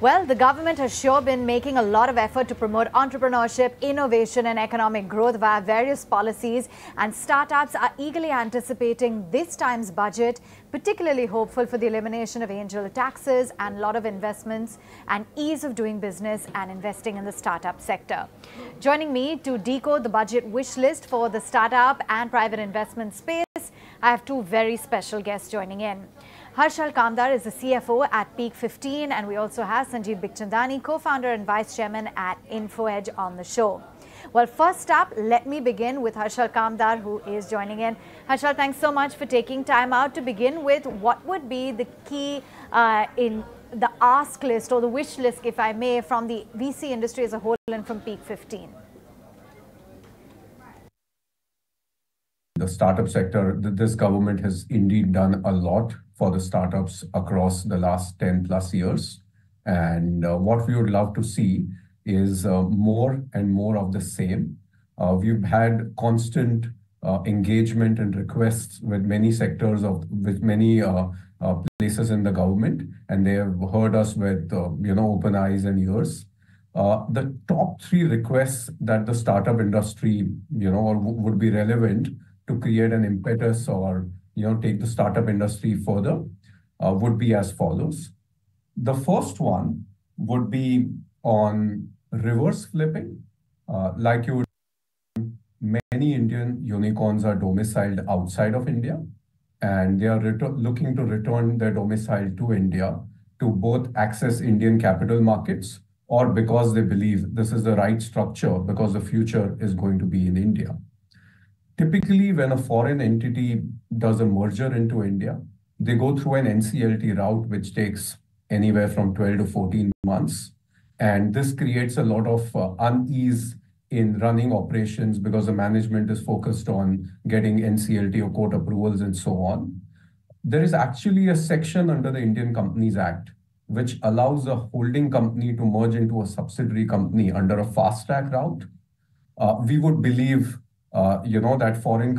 Well, the government has sure been making a lot of effort to promote entrepreneurship, innovation and economic growth via various policies, and startups are eagerly anticipating this time's budget, particularly hopeful for the elimination of angel taxes and a lot of investments and ease of doing business and investing in the startup sector. Joining me to decode the budget wish list for the startup and private investment space, I have two very special guests joining in. Harshal Kamdar is the CFO at Peak 15, and we also have Sanjeev Bhikchandani, co-founder and vice chairman at InfoEdge, on the show. Well, first up, let me begin with Harshal Kamdar, who is joining in. Harshal, thanks so much for taking time out. To begin with, what would be the key in the ask list or the wish list, if I may, from the VC industry as a whole and from Peak 15? The startup sector, this government has indeed done a lot for the startups across the last 10 plus years. And what we would love to see is more and more of the same. We've had constant engagement and requests with many sectors, with many places in the government, and they have heard us with open eyes and ears. The top three requests that the startup industry would be relevant to create an impetus or take the startup industry further would be as follows. The first one would be on reverse flipping. Like you would, many Indian unicorns are domiciled outside of India, and they are looking to return their domicile to India to both access Indian capital markets, or because they believe this is the right structure because the future is going to be in India. Typically, when a foreign entity does a merger into India, they go through an NCLT route, which takes anywhere from 12 to 14 months. And this creates a lot of unease in running operations because the management is focused on getting NCLT or court approvals and so on. There is actually a section under the Indian Companies Act which allows a holding company to merge into a subsidiary company under a fast-track route. We would believe that foreign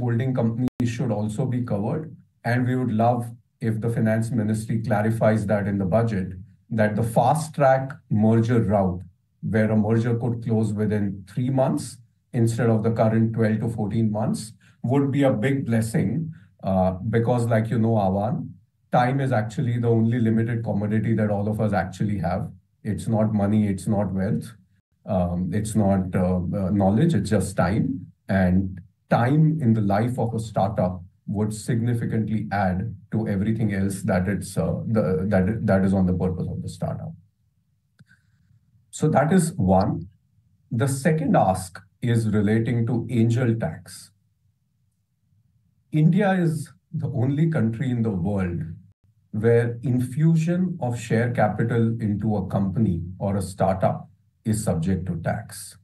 holding companies should also be covered. And we would love if the finance ministry clarifies that in the budget, that the fast track merger route, where a merger could close within 3 months instead of the current 12 to 14 months, would be a big blessing because, like you know, Awan, time is actually the only limited commodity that all of us actually have. It's not money, it's not wealth. It's not knowledge, it's just time. And time in the life of a startup would significantly add to everything else that is on the purpose of the startup. So that is one. The second ask is relating to angel tax. India is the only country in the world where infusion of share capital into a company or a startup is subject to tax.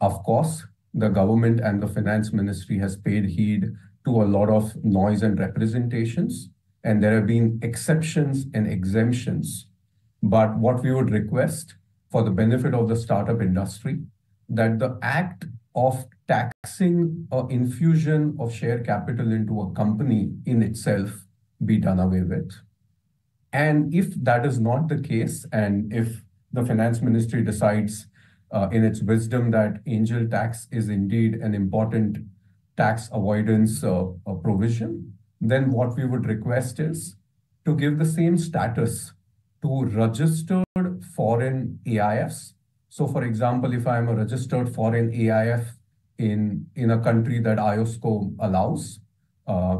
Of course, the government and the finance ministry has paid heed to a lot of noise and representations, and there have been exceptions and exemptions. But what we would request for the benefit of the startup industry, that the act of taxing or infusion of share capital into a company in itself be done away with. And if that is not the case, and if the finance ministry decides in its wisdom that angel tax is indeed an important tax avoidance provision, then what we would request is to give the same status to registered foreign AIFs. So for example, if I'm a registered foreign AIF in a country that IOSCO allows,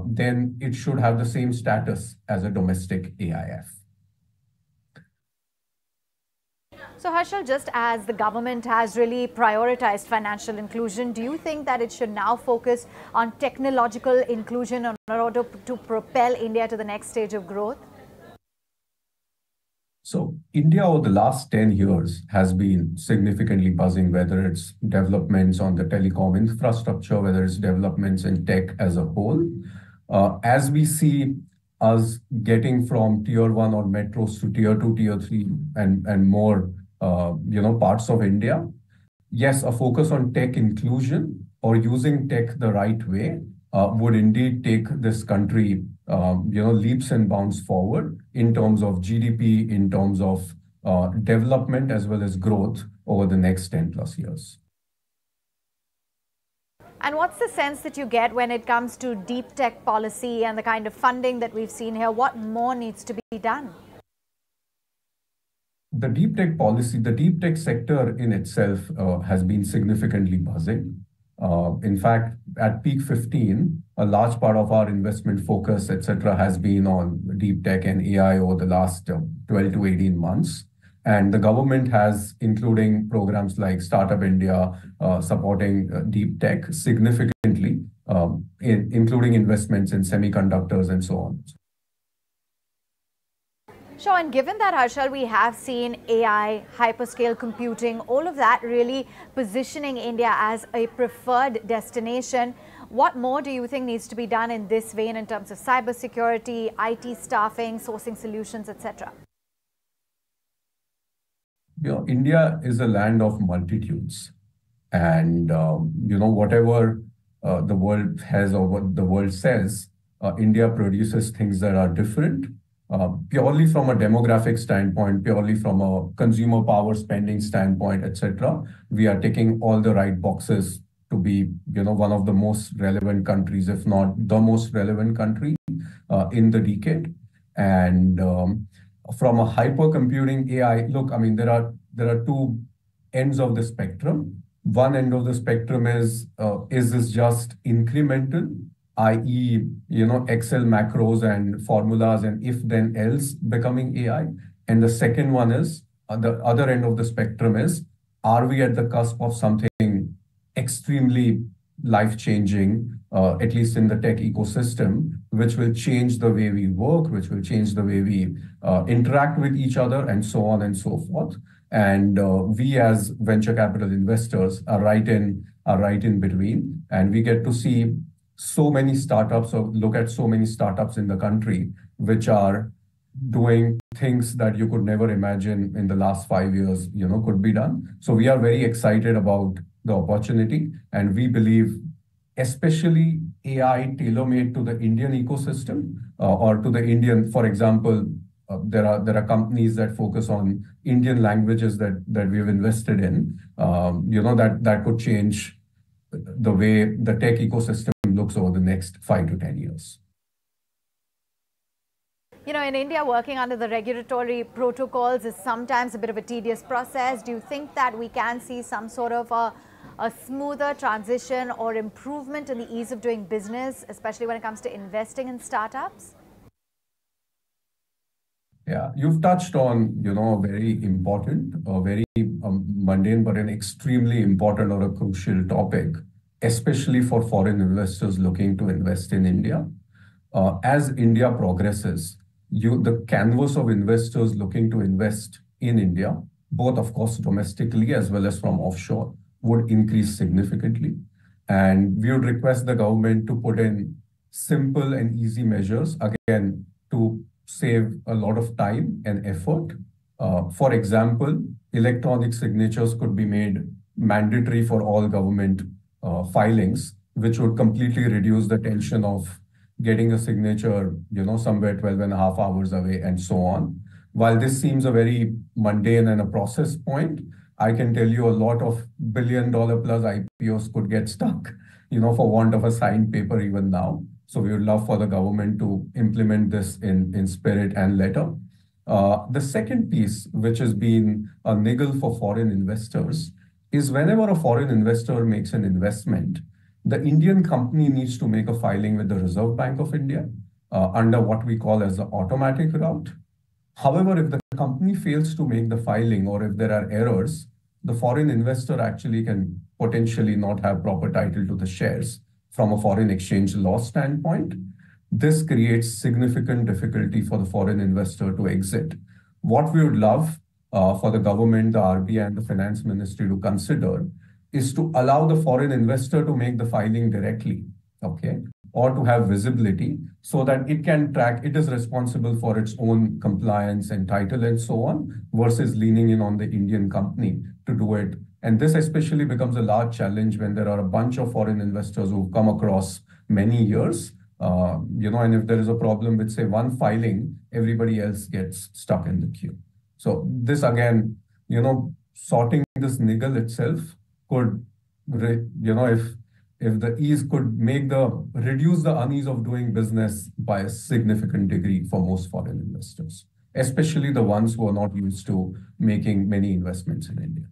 then it should have the same status as a domestic AIF. So Harshal, just as the government has really prioritized financial inclusion, do you think that it should now focus on technological inclusion in order to propel India to the next stage of growth? So India over the last 10 years has been significantly buzzing, whether it's developments on the telecom infrastructure, whether it's developments in tech as a whole. As we see us getting from tier 1 or metros to tier 2, tier 3 and more, parts of India. Yes, a focus on tech inclusion or using tech the right way would indeed take this country leaps and bounds forward in terms of GDP, in terms of development, as well as growth over the next 10 plus years. And what's the sense that you get when it comes to deep tech policy and the kind of funding that we've seen here? What more needs to be done? The deep tech policy, the deep tech sector in itself has been significantly buzzing. In fact, at Peak 15, a large part of our investment focus, etc., has been on deep tech and AI over the last 12 to 18 months. And the government has, including programs like Startup India, supporting deep tech significantly, including investments in semiconductors and so on. Sure, and given that, Harshal, we have seen AI, hyperscale computing, all of that really positioning India as a preferred destination. What more do you think needs to be done in this vein in terms of cybersecurity, IT staffing, sourcing solutions, etc.? India is a land of multitudes, and whatever the world has or what the world says, India produces things that are different. Purely from a demographic standpoint, purely from a consumer power spending standpoint, etc., we are ticking all the right boxes to be, one of the most relevant countries, if not the most relevant country in the decade. And from a hypercomputing AI, look, I mean, there are two ends of the spectrum. One end of the spectrum is this just incremental, i.e., Excel macros and formulas and if then else becoming AI. And the second one is, the other end of the spectrum is, are we at the cusp of something extremely life-changing, at least in the tech ecosystem, which will change the way we work, which will change the way we interact with each other, and so on and so forth. And we as venture capital investors are right in between, and we get to see so many startups, or look at so many startups in the country, which are doing things that you could never imagine in the last 5 years, could be done. So we are very excited about the opportunity, and we believe, especially AI tailor-made to the Indian ecosystem or to the Indian, for example, there are companies that focus on Indian languages that we've invested in, that could change the way the tech ecosystem looks over the next 5 to 10 years. In India, working under the regulatory protocols is sometimes a bit of a tedious process. Do you think that we can see some sort of a smoother transition or improvement in the ease of doing business, especially when it comes to investing in startups? Yeah, you've touched on, a very important, a very mundane, but an extremely important or a crucial topic, especially for foreign investors looking to invest in India. As India progresses, the canvas of investors looking to invest in India, both of course domestically as well as from offshore, would increase significantly. And we would request the government to put in simple and easy measures, again, to save a lot of time and effort. For example, electronic signatures could be made mandatory for all government filings, which would completely reduce the tension of getting a signature, somewhere 12 and a half hours away and so on. While this seems a very mundane and a process point, I can tell you a lot of billion-dollar plus IPOs could get stuck, for want of a signed paper even now. So we would love for the government to implement this in spirit and letter. The second piece, which has been a niggle for foreign investors, is whenever a foreign investor makes an investment, the Indian company needs to make a filing with the Reserve Bank of India under what we call as the automatic route. However, if the company fails to make the filing or if there are errors, the foreign investor actually can potentially not have proper title to the shares from a foreign exchange law standpoint. This creates significant difficulty for the foreign investor to exit. What we would love for the government, the RBI, and the finance ministry to consider is to allow the foreign investor to make the filing directly, okay, or to have visibility so that it can track, it is responsible for its own compliance and title and so on, versus leaning in on the Indian company to do it. And this especially becomes a large challenge when there are a bunch of foreign investors who've come across many years And if there is a problem with, say, one filing, everybody else gets stuck in the queue. So this, again, sorting this niggle itself could, if the ease could reduce the unease of doing business by a significant degree for most foreign investors, especially the ones who are not used to making many investments in India.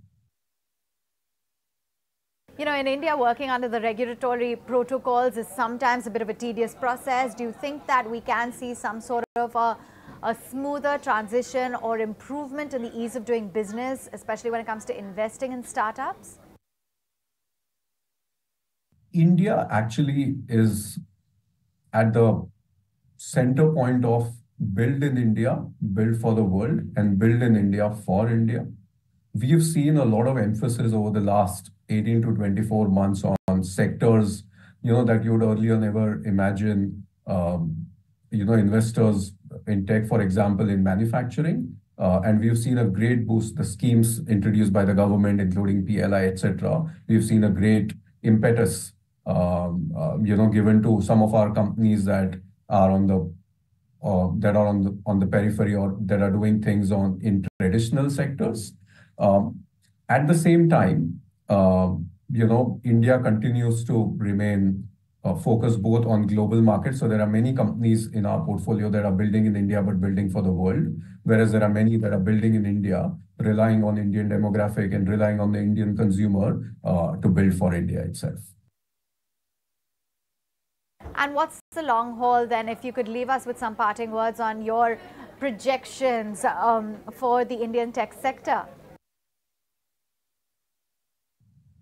In India, working under the regulatory protocols is sometimes a bit of a tedious process. Do you think that we can see some sort of a smoother transition or improvement in the ease of doing business, especially when it comes to investing in startups? India actually is at the center point of build in India, build for the world, and build in India for India. We have seen a lot of emphasis over the last 18 to 24 months on sectors, that you would earlier never imagine, investors in tech, for example, in manufacturing. And we've seen a great boost, the schemes introduced by the government, including PLI, etc. We've seen a great impetus, given to some of our companies that are on the periphery or that are doing things in traditional sectors. At the same time, India continues to remain focused both on global markets. So there are many companies in our portfolio that are building in India but building for the world, whereas there are many that are building in India, relying on Indian demographic and relying on the Indian consumer to build for India itself. And what's the long haul then? If you could leave us with some parting words on your projections for the Indian tech sector.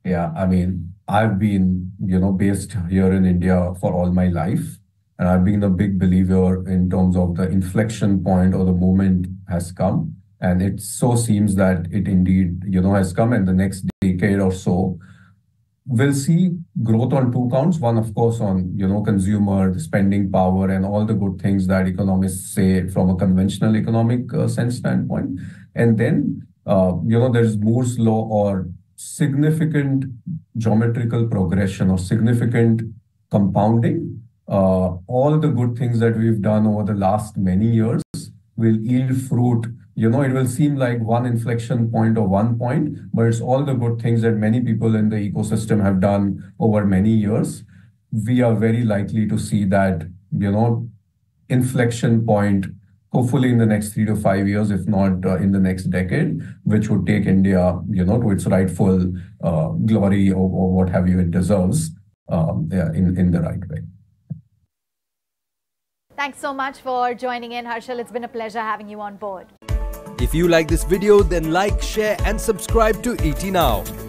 Yeah, I mean, I've been, based here in India for all my life, and I've been a big believer in terms of the inflection point or the moment has come. And it so seems that it indeed, has come, and the next decade or so, we'll see growth on two counts. One, of course, on, consumer spending power and all the good things that economists say from a conventional economic sense standpoint. And then, there's Moore's Law or significant geometrical progression or significant compounding. All the good things that we've done over the last many years will yield fruit. It will seem like one inflection point or one point, but it's all the good things that many people in the ecosystem have done over many years. We are very likely to see that, inflection point, hopefully in the next 3 to 5 years, if not in the next decade, which would take India, to its rightful glory or what have you it deserves in the right way. Thanks so much for joining in, Harshal. It's been a pleasure having you on board. If you like this video, then like, share and subscribe to ET Now.